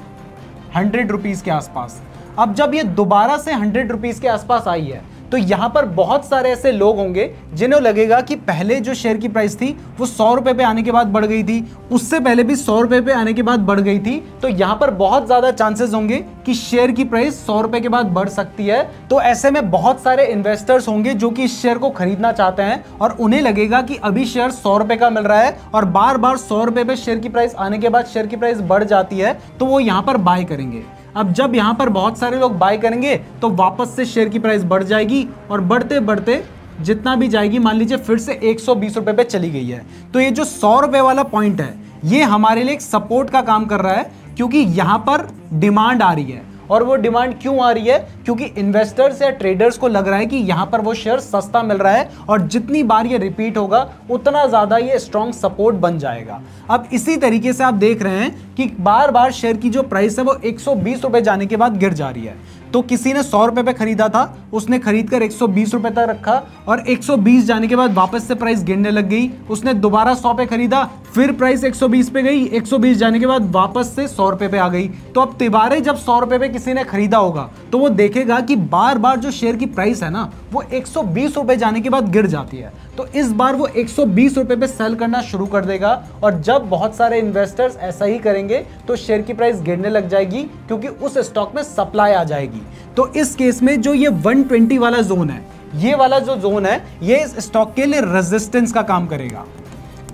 हंड्रेड रुपीज़ के आसपास। अब जब ये दोबारा से हंड्रेड रुपीज़ के आसपास आई है तो यहाँ पर बहुत सारे ऐसे लोग होंगे जिन्हें लगेगा कि पहले जो शेयर की प्राइस थी वो सौ रुपये पे आने के बाद बढ़ गई थी, उससे पहले भी सौ रुपये पे आने के बाद बढ़ गई थी, तो यहाँ पर बहुत ज़्यादा चांसेस होंगे कि शेयर की प्राइस सौ रुपये के बाद बढ़ सकती है। तो ऐसे में बहुत सारे इन्वेस्टर्स होंगे जो कि इस शेयर को खरीदना चाहते हैं और उन्हें लगेगा कि अभी शेयर सौ रुपये का मिल रहा है और बार बार सौ रुपये पे शेयर की प्राइस आने के बाद शेयर की प्राइस बढ़ जाती है तो वो यहाँ पर बाय करेंगे। अब जब यहाँ पर बहुत सारे लोग बाय करेंगे तो वापस से शेयर की प्राइस बढ़ जाएगी और बढ़ते बढ़ते जितना भी जाएगी मान लीजिए फिर से एक सौ बीस रुपये पे चली गई है। तो ये जो सौ रुपये वाला पॉइंट है ये हमारे लिए एक सपोर्ट का काम कर रहा है क्योंकि यहाँ पर डिमांड आ रही है। और वो डिमांड क्यों आ रही है? क्योंकि इन्वेस्टर्स या ट्रेडर्स को लग रहा है कि यहाँ पर वो शेयर सस्ता मिल रहा है और जितनी बार ये रिपीट होगा उतना ज़्यादा ये स्ट्रॉन्ग सपोर्ट बन जाएगा। अब इसी तरीके से आप देख रहे हैं कि बार बार शेयर की जो प्राइस है वो एक सौ बीस रुपये जाने के बाद गिर जा रही है। तो किसी ने सौ रुपये पे खरीदा था, उसने खरीद कर एक सौ बीस रुपये तक रखा और एक सौ बीस जाने के बाद वापस से प्राइस गिरने लग गई। उसने दोबारा सौ पे खरीदा, फिर प्राइस एक सौ बीस पे गई, एक सौ बीस जाने के बाद वापस से सौ रुपये पे आ गई। तो अब तिबारे जब सौ रुपये पे किसी ने खरीदा होगा तो वो देखेगा कि बार बार जो शेयर की प्राइस है ना वो एक सौ बीस रुपये जाने के बाद गिर जाती है, तो इस बार वो एक सौ बीस रुपये पे सेल करना शुरू कर देगा। और जब बहुत सारे इन्वेस्टर्स ऐसा ही करेंगे तो शेयर की प्राइस गिरने लग जाएगी क्योंकि उस स्टॉक में सप्लाई आ जाएगी। तो इस केस में जो ये एक सौ बीस वाला जोन है, ये वाला जो जोन है, ये इस स्टॉक के लिए रेजिस्टेंस का काम करेगा।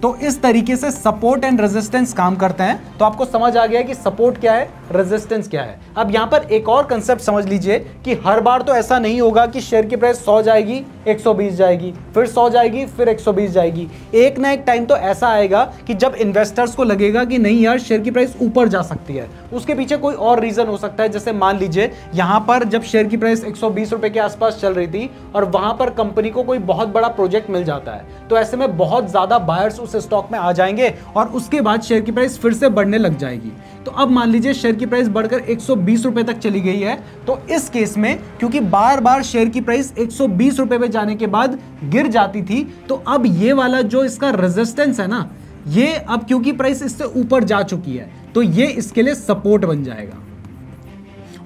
तो इस तरीके से सपोर्ट एंड रेजिस्टेंस काम करते हैं। तो आपको समझ आ गया कि सपोर्ट क्या है रेजिस्टेंस क्या है। अब यहाँ पर एक और कंसेप्ट समझ लीजिए कि हर बार तो ऐसा नहीं होगा कि शेयर की प्राइस सौ जाएगी, एक सौ बीस जाएगी, फिर सौ जाएगी, फिर एक सौ बीस जाएगी। एक ना एक टाइम तो ऐसा आएगा कि जब इन्वेस्टर्स को लगेगा कि नहीं यार शेयर की प्राइस ऊपर जा सकती है, उसके पीछे कोई और रीज़न हो सकता है। जैसे मान लीजिए यहाँ पर जब शेयर की प्राइस एक सौ बीस रुपये के आसपास चल रही थी और वहाँ पर कंपनी को कोई बहुत बड़ा प्रोजेक्ट मिल जाता है, तो ऐसे में बहुत ज़्यादा बायर्स उस स्टॉक में आ जाएंगे और उसके बाद शेयर की प्राइस फिर से बढ़ने लग जाएगी। तो अब मान लीजिए शेयर की प्राइस बढ़कर एक सौ बीस रुपए तक चली गई है, तो इस केस में क्योंकि बार बार शेयर की प्राइस एक सौ बीस रुपए पे जाने के बाद गिर जाती थी, तो अब ये वाला जो इसका रेजिस्टेंस है ना, ये अब क्योंकि प्राइस इससे ऊपर जा चुकी है तो ये इसके लिए सपोर्ट बन जाएगा।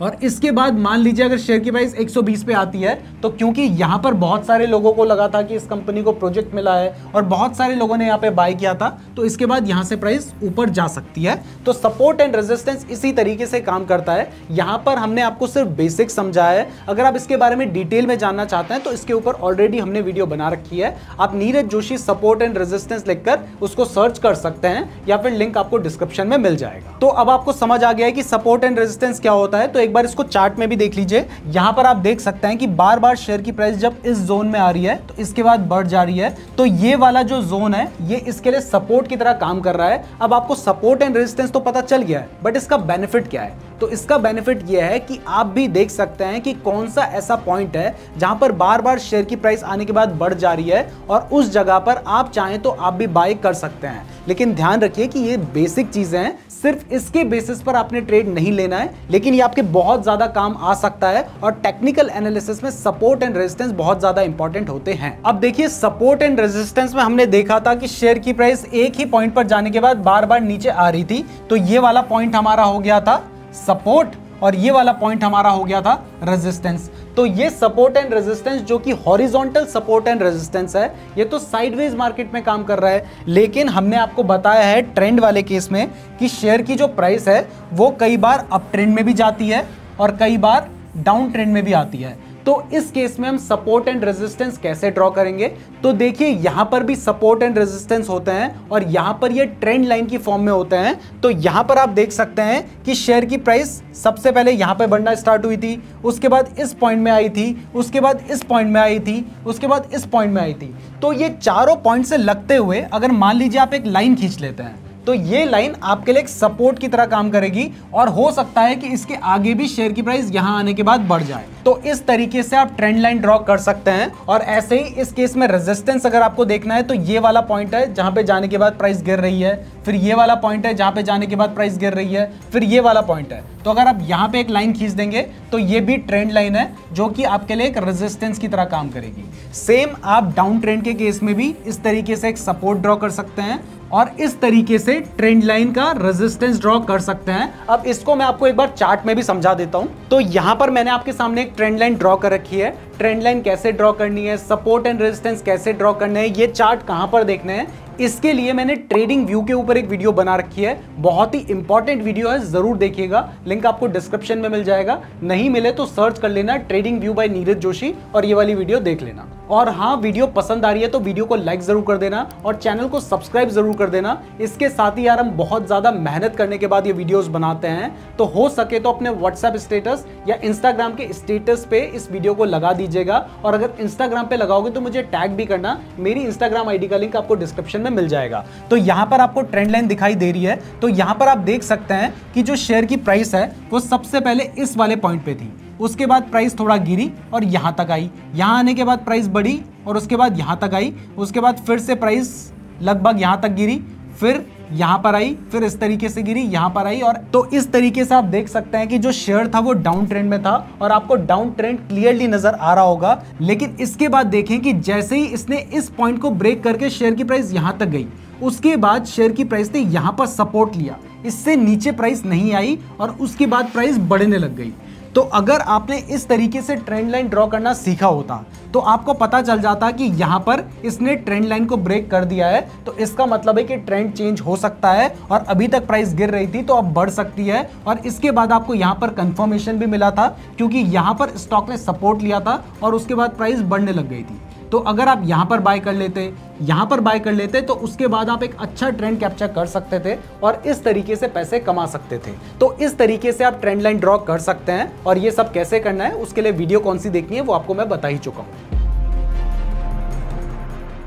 और इसके बाद मान लीजिए अगर शेयर की प्राइस एक सौ बीस पे आती है, तो क्योंकि यहाँ पर बहुत सारे लोगों को लगा था कि इस कंपनी को प्रोजेक्ट मिला है और बहुत सारे लोगों ने यहाँ पे बाय किया था, तो इसके बाद यहाँ से प्राइस ऊपर जा सकती है। तो सपोर्ट एंड रेजिस्टेंस इसी तरीके से काम करता है। यहाँ पर हमने आपको सिर्फ बेसिक समझाया है, अगर आप इसके बारे में डिटेल में जानना चाहते हैं तो इसके ऊपर ऑलरेडी हमने वीडियो बना रखी है। आप Neeraj Joshi support and resistance लिखकर उसको सर्च कर सकते हैं या फिर लिंक आपको डिस्क्रिप्शन में मिल जाएगा। तो अब आपको समझ आ गया है कि सपोर्ट एंड रेजिस्टेंस क्या होता है। तो एक बार इसको चार्ट में भी देख लीजिए। यहां पर आप देख सकते हैं कि बार बार शेयर की प्राइस जब इस जोन में आ रही है तो इसके बाद बढ़ जा रही है, तो ये वाला जो जोन है ये इसके लिए सपोर्ट की तरह काम कर रहा है। अब आपको सपोर्ट एंड रेजिस्टेंस तो पता चल गया है, बट इसका बेनिफिट क्या है? तो इसका बेनिफिट यह है कि आप भी देख सकते हैं कि कौन सा ऐसा पॉइंट है जहां पर बार बार शेयर की प्राइस आने के बाद बढ़ जा रही है और उस जगह पर आप चाहें तो आप भी बाय कर सकते हैं। लेकिन ध्यान रखिए कि ये बेसिक चीजें हैं, सिर्फ इसके बेसिस पर आपने ट्रेड नहीं लेना है, लेकिन ये आपके बहुत ज्यादा काम आ सकता है और टेक्निकल एनालिसिस में सपोर्ट एंड रेजिस्टेंस बहुत ज्यादा इंपॉर्टेंट होते हैं। अब देखिए सपोर्ट एंड रेजिस्टेंस में हमने देखा था कि शेयर की प्राइस एक ही पॉइंट पर जाने के बाद बार बार नीचे आ रही थी, तो ये वाला पॉइंट हमारा हो गया था सपोर्ट और ये वाला पॉइंट हमारा हो गया था रेजिस्टेंस। तो ये सपोर्ट एंड रेजिस्टेंस जो कि हॉरिजॉन्टल सपोर्ट एंड रेजिस्टेंस है, ये तो साइडवेज मार्केट में काम कर रहा है, लेकिन हमने आपको बताया है ट्रेंड वाले केस में कि शेयर की जो प्राइस है वो कई बार अप ट्रेंड में भी जाती है और कई बार डाउन ट्रेंड में भी आती है। तो इस केस में हम सपोर्ट एंड रेजिस्टेंस कैसे ड्रॉ करेंगे? तो देखिए यहाँ पर भी सपोर्ट एंड रेजिस्टेंस होते हैं और यहाँ पर ये ट्रेंड लाइन की फॉर्म में होते हैं। तो यहाँ पर आप देख सकते हैं कि शेयर की प्राइस सबसे पहले यहाँ पर बढ़ना स्टार्ट हुई थी, उसके बाद इस पॉइंट में आई थी, उसके बाद इस पॉइंट में आई थी, उसके बाद इस पॉइंट में आई थी। तो ये चारों पॉइंट से लगते हुए अगर मान लीजिए आप एक लाइन खींच लेते हैं, तो ये लाइन आपके लिए एक सपोर्ट की तरह काम करेगी और हो सकता है कि इसके आगे भी शेयर की प्राइस यहां आने के बाद बढ़ जाए। तो इस तरीके से आप ट्रेंड लाइन ड्रॉ कर सकते हैं। और ऐसे ही इस केस में रेजिस्टेंस अगर आपको देखना है तो ये वाला पॉइंट है जहां पे जाने के बाद प्राइस गिर रही है, फिर ये वाला पॉइंट है जहां पे जाने के बाद प्राइस गिर रही है, फिर ये वाला पॉइंट है। तो अगर आप यहाँ पे एक लाइन खींच देंगे तो ये भी ट्रेंड लाइन है जो कि आपके लिए एक रेजिस्टेंस की तरह काम करेगी। सेम आप डाउन ट्रेंड के केस में भी इस तरीके से एक सपोर्ट ड्रॉ कर सकते हैं और इस तरीके से ट्रेंड लाइन का रेजिस्टेंस ड्रॉ कर सकते हैं। अब इसको मैं आपको एक बार चार्ट में भी समझा देता हूं। तो यहाँ पर मैंने आपके सामने एक ट्रेंड लाइन ड्रॉ कर रखी है। ट्रेंड लाइन कैसे ड्रॉ करनी है, सपोर्ट एंड रेजिस्टेंस कैसे ड्रॉ करने हैं, ये चार्ट कहाँ पर देखने हैं, इसके लिए मैंने ट्रेडिंग व्यू के ऊपर एक वीडियो बना रखी है। बहुत ही इंपॉर्टेंट वीडियो है, जरूर देखिएगा। लिंक आपको डिस्क्रिप्शन में मिल जाएगा, नहीं मिले तो सर्च कर लेना trading view by Neeraj Joshi और ये वाली वीडियो देख लेना। और हाँ, वीडियो पसंद आ रही है तो वीडियो को लाइक जरूर कर देना और चैनल को सब्सक्राइब जरूर कर देना। इसके साथ ही यार हम बहुत ज़्यादा मेहनत करने के बाद ये वीडियोस बनाते हैं, तो हो सके तो अपने व्हाट्सएप स्टेटस या इंस्टाग्राम के स्टेटस पे इस वीडियो को लगा दीजिएगा। और अगर इंस्टाग्राम पे लगाओगे तो मुझे टैग भी करना। मेरी इंस्टाग्राम आईडी का लिंक आपको डिस्क्रिप्शन में मिल जाएगा। तो यहाँ पर आपको ट्रेंड लाइन दिखाई दे रही है, तो यहाँ पर आप देख सकते हैं कि जो शेयर की प्राइस है वो सबसे पहले इस वाले पॉइंट पे थी, उसके बाद प्राइस थोड़ा गिरी और यहाँ तक आई, यहाँ आने के बाद प्राइस बढ़ी और उसके बाद यहाँ तक आई, उसके बाद फिर से प्राइस लगभग यहाँ तक गिरी, फिर यहाँ पर आई, फिर इस तरीके से गिरी, यहाँ पर आई। और तो इस तरीके से आप देख सकते हैं कि जो शेयर था वो डाउन ट्रेंड में था और आपको डाउन ट्रेंड क्लियरली नजर आ रहा होगा। लेकिन इसके बाद देखें कि जैसे ही इसने इस पॉइंट को ब्रेक करके शेयर की प्राइस यहाँ तक गई, उसके बाद शेयर की प्राइस ने यहाँ पर सपोर्ट लिया, इससे नीचे प्राइस नहीं आई और उसके बाद प्राइस बढ़ने लग गई। तो अगर आपने इस तरीके से ट्रेंड लाइन ड्रॉ करना सीखा होता तो आपको पता चल जाता कि यहाँ पर इसने ट्रेंड लाइन को ब्रेक कर दिया है, तो इसका मतलब है कि ट्रेंड चेंज हो सकता है। और अभी तक प्राइस गिर रही थी तो अब बढ़ सकती है। और इसके बाद आपको यहाँ पर कंफर्मेशन भी मिला था क्योंकि यहाँ पर स्टॉक ने सपोर्ट लिया था और उसके बाद प्राइस बढ़ने लग गई थी। तो अगर आप यहाँ पर बाय कर लेते, यहाँ पर बाय कर लेते तो उसके बाद आप एक अच्छा ट्रेंड कैप्चर कर सकते थे और इस तरीके से पैसे कमा सकते थे। तो इस तरीके से आप ट्रेंड लाइन ड्रॉ कर सकते हैं और ये सब कैसे करना है उसके लिए वीडियो कौन सी देखनी है वो आपको मैं बता ही चुका हूँ।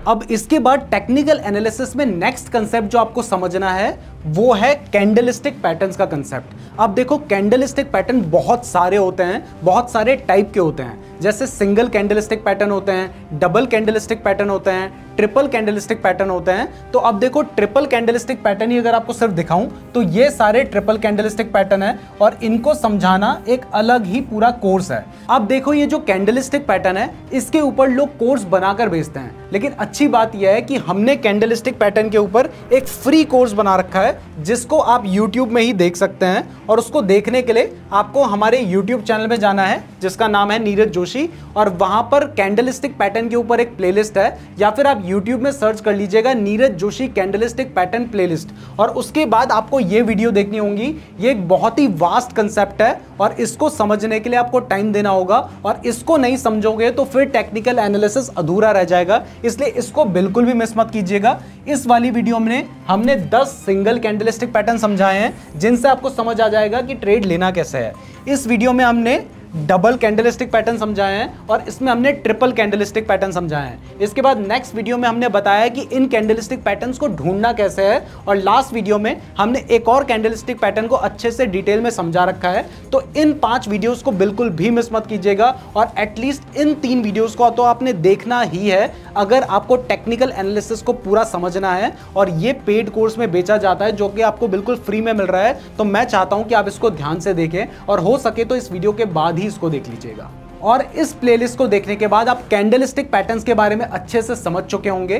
अब इसके बाद टेक्निकल एनालिसिस में नेक्स्ट कंसेप्ट जो आपको समझना है वो है कैंडलस्टिक पैटर्न्स का कंसेप्ट। अब देखो कैंडलस्टिक पैटर्न बहुत सारे होते हैं, बहुत सारे टाइप के होते हैं, जैसे सिंगल कैंडलस्टिक पैटर्न होते हैं, डबल कैंडलस्टिक पैटर्न होते हैं, ट्रिपल कैंडलस्टिक पैटर्न होते हैं। तो अब देखो ट्रिपल कैंडलस्टिक पैटर्न ही अगर आपको सिर्फ दिखाऊं तो ये सारे ट्रिपल कैंडलस्टिक पैटर्न है और इनको समझाना एक अलग ही पूरा कोर्स है। अब देखो ये जो कैंडलस्टिक पैटर्न है इसके ऊपर लोग कोर्स बनाकर बेचते हैं, लेकिन अच्छी बात यह है कि हमने कैंडलस्टिक पैटर्न के ऊपर एक फ्री कोर्स बना रखा है जिसको आप YouTube में ही देख सकते हैं और उसको देखने के लिए आपको हमारे YouTube चैनल में जाना है जिसका नाम है नीरज जोशी और वहां पर कैंडलस्टिक पैटर्न के ऊपर एक प्लेलिस्ट है या फिर आप YouTube में सर्च कर लीजिएगा Neeraj Joshi candlestick pattern playlist और उसके बाद आपको ये वीडियो देखनी होंगी। ये एक बहुत ही वास्ट कंसेप्ट है और इसको समझने के लिए आपको टाइम देना होगा और इसको नहीं समझोगे तो फिर टेक्निकल एनालिसिस अधूरा रह जाएगा, इसलिए इसको बिल्कुल भी मिस मत कीजिएगा। इस वाली वीडियो में हमने दस सिंगल कैंडलस्टिक पैटर्न समझाए हैं जिनसे आपको समझ आ जाएगा कि ट्रेड लेना कैसे है। इस वीडियो में हमने डबल कैंडलस्टिक पैटर्न समझाए हैं और इसमें हमने ट्रिपल कैंडलस्टिक पैटर्न समझाए हैं। इसके बाद नेक्स्ट वीडियो में हमने बताया कि इन कैंडलस्टिक पैटर्न्स को ढूंढना कैसे है और लास्ट वीडियो में हमने एक और कैंडलस्टिक पैटर्न को अच्छे से डिटेल में समझा रखा है। तो इन पांच वीडियोस को बिल्कुल भी मिस मत कीजिएगा और एटलीस्ट इन तीन वीडियोज़ को तो आपने देखना ही है अगर आपको टेक्निकल एनालिसिस को पूरा समझना है और ये पेड कोर्स में बेचा जाता है जो कि आपको बिल्कुल फ्री में मिल रहा है। तो मैं चाहता हूँ कि आप इसको ध्यान से देखें और हो सके तो इस वीडियो के बाद इसको देख लीजिएगा और इस प्लेलिस्ट को देखने के बाद आप कैंडलस्टिक पैटर्न्स के बारे में अच्छे से समझ चुके होंगे।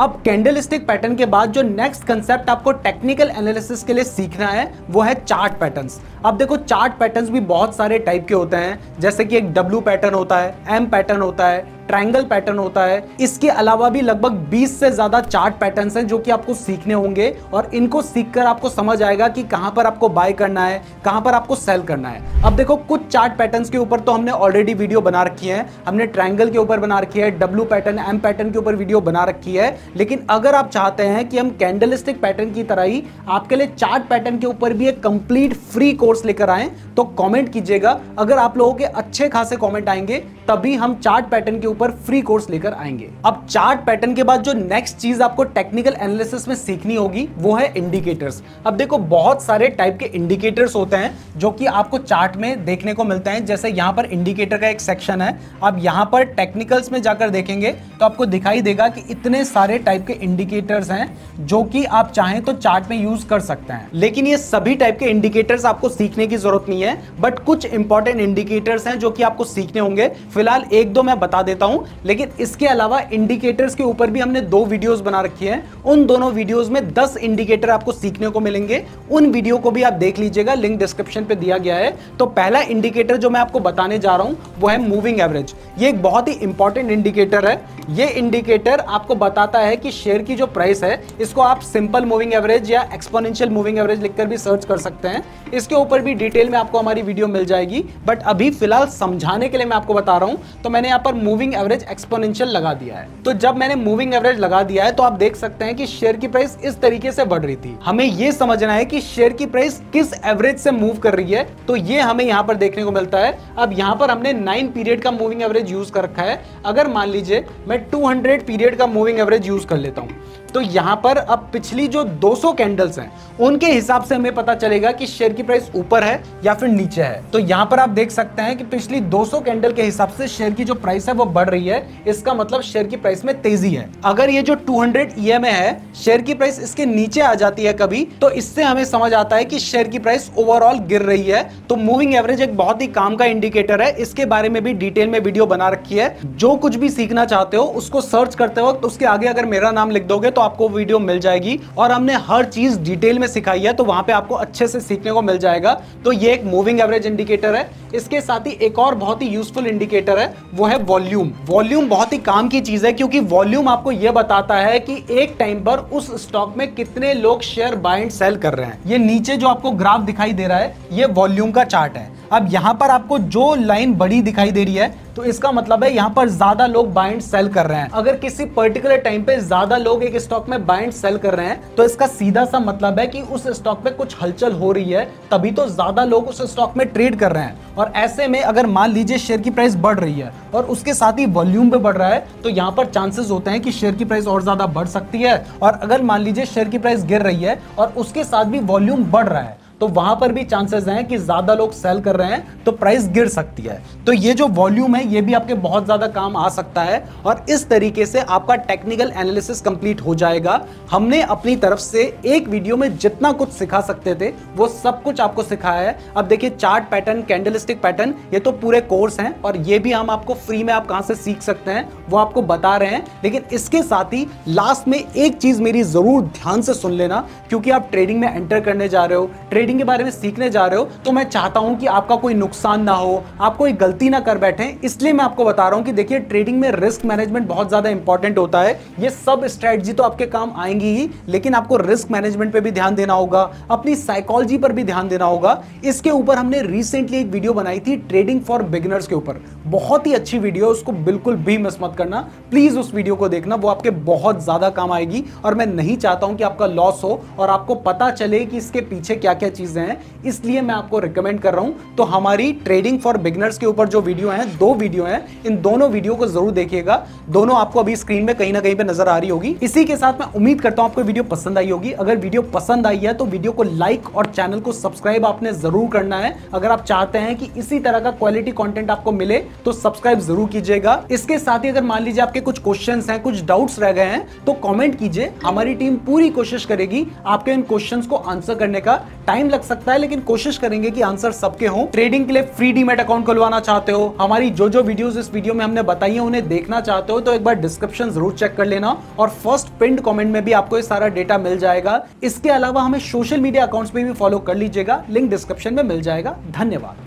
अब कैंडलस्टिक पैटर्न के बाद जो नेक्स्ट कंसेप्ट आपको टेक्निकल एनालिसिस के लिए सीखना है वो है चार्ट पैटर्न्स। अब देखो चार्ट पैटर्न्स भी बहुत सारे टाइप के होते हैं, जैसे कि एक डब्ल्यू पैटर्न होता है, एम पैटर्न होता है, ट्रायंगल पैटर्न होता है। इसके अलावा भी लगभग बीस से ज्यादा चार्ट पैटर्न्स हैं जो कि आपको सीखने होंगे और इनको सीखकर आपको समझ आएगा कि कहां पर आपको बाय करना है, कहां पर आपको सेल करना है। अब देखो कुछ चार्ट पैटर्न्स के ऊपर तो हमने ऑलरेडी वीडियो बना रखी है, हमने ट्रायंगल के ऊपर बना रखी है, डब्ल्यू पैटर्न एम पैटर्न के ऊपर वीडियो बना रखी है। लेकिन अगर आप चाहते हैं कि हम कैंडलस्टिक पैटर्न की तरह ही आपके लिए चार्ट पैटर्न के ऊपर भी एक कंप्लीट फ्री कोर्स लेकर आए तो कॉमेंट कीजिएगा। अगर आप लोगों के अच्छे खासे कॉमेंट आएंगे तभी हम चार्ट पैटर्न के ऊपर फ्री कोर्स लेकर आएंगे। अब चार्ट पैटर्न के बाद जो नेक्स्ट चीज आपको टेक्निकल एनालिसिस में सीखनी होगी वो है इंडिकेटर्स। अब देखो बहुत सारे टाइप के इंडिकेटर्स होते हैं जो कि आपको चार्ट में देखने को मिलते हैं, जैसे यहाँ पर इंडिकेटर का एक सेक्शन है। अब यहाँ पर टेक्निकल्स में जाकर देखेंगे तो आपको दिखाई देगा कि इतने सारे टाइप के इंडिकेटर्स हैं जो कि आप चाहें तो चार्ट में यूज कर सकते हैं। लेकिन ये सभी टाइप के इंडिकेटर्स आपको सीखने की जरूरत नहीं है, बट कुछ इंपॉर्टेंट इंडिकेटर्स हैं जो कि आपको सीखने होंगे। फिलहाल एक दो मैं बता देता हूं, लेकिन इसके अलावा इंडिकेटर्स के ऊपर भी हमने दो वीडियोस बना रखी हैं। उन दोनों वीडियोस में दस इंडिकेटर आपको सीखने को मिलेंगे, उन वीडियो को भी आप देख लीजिएगा, लिंक डिस्क्रिप्शन पे दिया गया है। तो पहला इंडिकेटर जो मैं आपको बताने जा रहा हूं वो है मूविंग एवरेज। ये एक बहुत ही इंपॉर्टेंट इंडिकेटर है। ये इंडिकेटर आपको बताता है कि शेयर की जो प्राइस है, इसको आप सिंपल मूविंग एवरेज या एक्सपोनेंशियल मूविंग एवरेज लिखकर भी सर्च कर सकते हैं। इसके ऊपर भी डिटेल में आपको हमारी वीडियो मिल जाएगी, बट अभी फिलहाल समझाने के लिए मैं आपको बता रहा हूं। तो मैंने यहां पर मूविंग एवरेज एक्सपोनेंशियल लगा दिया है। तो जब मैंने मूविंग एवरेज लगा दिया है तो आप देख सकते हैं कि शेयर की प्राइस इस तरीके से बढ़ रही थी। हमें यह समझना है कि शेयर की प्राइस किस एवरेज से मूव कर रही है, तो ये हमें यहाँ पर देखने को मिलता है। अब यहाँ पर हमने नाइन पीरियड का मूविंग एवरेज यूज कर रखा है। अगर मान लीजिए मैं टू हंड्रेड पीरियड का मूविंग एवरेज यूज कर लेता हूँ तो यहाँ पर अब पिछली जो दो सौ कैंडल्स हैं उनके हिसाब से हमें पता चलेगा कि शेयर की प्राइस ऊपर है या फिर नीचे है। तो यहाँ पर आप देख सकते हैं कि पिछली दो सौ कैंडल के हिसाब से शेयर की जो प्राइस है वो बढ़ रही है, इसका मतलब शेयर की प्राइस में तेजी है। अगर ये जो two hundred E M A है, शेयर की प्राइस इसके नीचे आ जाती है कभी, तो इससे हमें समझ आता है कि शेयर की प्राइस ओवरऑल गिर रही है। तो मूविंग एवरेज एक बहुत ही काम का इंडिकेटर है। इसके बारे में भी डिटेल में वीडियो बना रखी है। जो कुछ भी सीखना चाहते हो उसको सर्च करते वक्त उसके आगे अगर मेरा नाम लिख दोगे तो आपको वीडियो मिल जाएगी और हमने हर चीज डिटेल में सिखाई है, तो वहां पे आपको अच्छे से सीखने को मिल जाएगा। तो ये एक मूविंग एवरेज इंडिकेटर है। इसके साथ ही एक और बहुत ही यूजफुल इंडिकेटर है वो है वॉल्यूम। वॉल्यूम बहुत ही काम की चीज है क्योंकि वॉल्यूम आपको यह बताता है कि एक टाइम पर उस स्टॉक में कितने लोग शेयर बाय एंड सेल कर रहे हैं। ये नीचे जो आपको ग्राफ दिखाई दे रहा है ये वॉल्यूम का चार्ट है। अब यहाँ पर आपको जो लाइन बड़ी दिखाई दे रही है तो इसका मतलब है यहाँ पर ज्यादा लोग बाय एंड सेल कर रहे हैं। अगर किसी पर्टिकुलर टाइम पे ज्यादा लोग एक स्टॉक में बाय एंड सेल कर रहे हैं तो इसका सीधा सा मतलब है कि उस स्टॉक में कुछ हलचल हो रही है, तभी तो ज्यादा लोग उस स्टॉक में ट्रेड कर रहे हैं। और ऐसे में अगर मान लीजिए शेयर की प्राइस बढ़ रही है और उसके साथ ही वॉल्यूम भी बढ़ रहा है तो यहाँ पर चांसेस होते हैं कि शेयर की प्राइस और ज्यादा बढ़ सकती है। और अगर मान लीजिए शेयर की प्राइस गिर रही है और उसके साथ भी वॉल्यूम बढ़ रहा है तो वहां पर भी चांसेस हैं कि ज्यादा लोग सेल कर रहे हैं तो प्राइस गिर सकती है। तो ये जो वॉल्यूम है ये भी आपके बहुत ज्यादा काम आ सकता है। और इस तरीके से आपका टेक्निकल एनालिसिस कंप्लीट हो जाएगा। हमने अपनी तरफ से एक वीडियो में जितना कुछ सिखा सकते थे वो सब कुछ आपको सिखाया है। अब देखिए चार्ट पैटर्न, कैंडलस्टिक पैटर्न, ये तो पूरे कोर्स हैं और ये भी हम आपको फ्री में आप कहाँ से सीख सकते हैं वो आपको बता रहे हैं। लेकिन इसके साथ ही लास्ट में एक चीज मेरी जरूर ध्यान से सुन लेना, क्योंकि आप ट्रेडिंग में एंटर करने जा रहे हो, ट्रेडिंग के बारे में सीखने जा रहे हो, तो मैं चाहता हूं कि आपका कोई नुकसान ना हो, आप कोई गलती ना कर बैठे। इसलिए मैं आपको बता रहा हूं कि देखिए ट्रेडिंग में रिस्क मैनेजमेंट बहुत ज्यादा इंपॉर्टेंट होता है। ये सब स्ट्रेटजी तो आपके काम आएंगी ही, लेकिन आपको रिस्क मैनेजमेंट पे भी ध्यान देना होगा, अपनी साइकोलॉजी पर भी ध्यान देना होगा। इसके ऊपर हमने रिसेंटली एक वीडियो बनाई थी ट्रेडिंग फॉर बिगिनर्स के ऊपर, बहुत ही अच्छी वीडियो, उसको बिल्कुल भी मिस मत करना, प्लीज उस वीडियो को देखना, वो आपके बहुत ज्यादा काम आएगी। और मैं नहीं चाहता हूं कि आपका लॉस हो और आपको पता चले कि इसके पीछे क्या क्या चीजें हैं, इसलिए मैं आपको रिकमेंड कर रहा हूं। तो हमारी ट्रेडिंग फॉर बिगिनर्स के ऊपर जो वीडियो हैं, दो वीडियो हैं, इन दोनों वीडियो को जरूर देखिएगा, दोनों आपको अभी स्क्रीन में कहीं ना कहीं पे नजर आ रही होगी। इसी के साथ मैं उम्मीद करता हूं आपको वीडियो पसंद आई होगी। अगर वीडियो पसंद आई है तो वीडियो को लाइक और चैनल को सब्सक्राइब आपने जरूर करना है। अगर आप चाहते हैं कि इसी तरह का क्वालिटी कॉन्टेंट आपको मिले तो सब्सक्राइब जरूर कीजिएगा। इसके साथ ही अगर मान लीजिए आपके कुछ क्वेश्चन हैं, कुछ डाउट्स रह गए हैं तो कॉमेंट कीजिए, हमारी टीम पूरी कोशिश करेगी आपके इन क्वेश्चन को आंसर करने का। टाइम लग सकता है लेकिन कोशिश करेंगे कि आंसर सबके हों। ट्रेडिंग के लिए फ्री डीमेट अकाउंट खुलवाना चाहते हो, हमारी जो जो वीडियोस इस वीडियो में हमने बताई है उन्हें देखना चाहते हो तो एक बार डिस्क्रिप्शन जरूर चेक कर लेना और फर्स्ट पिन कमेंट में भी आपको ये सारा डेटा मिल जाएगा। इसके अलावा हमें सोशल मीडिया अकाउंट्स पे भी फॉलो कर लीजिएगा, लिंक डिस्क्रिप्शन में मिल जाएगा। धन्यवाद।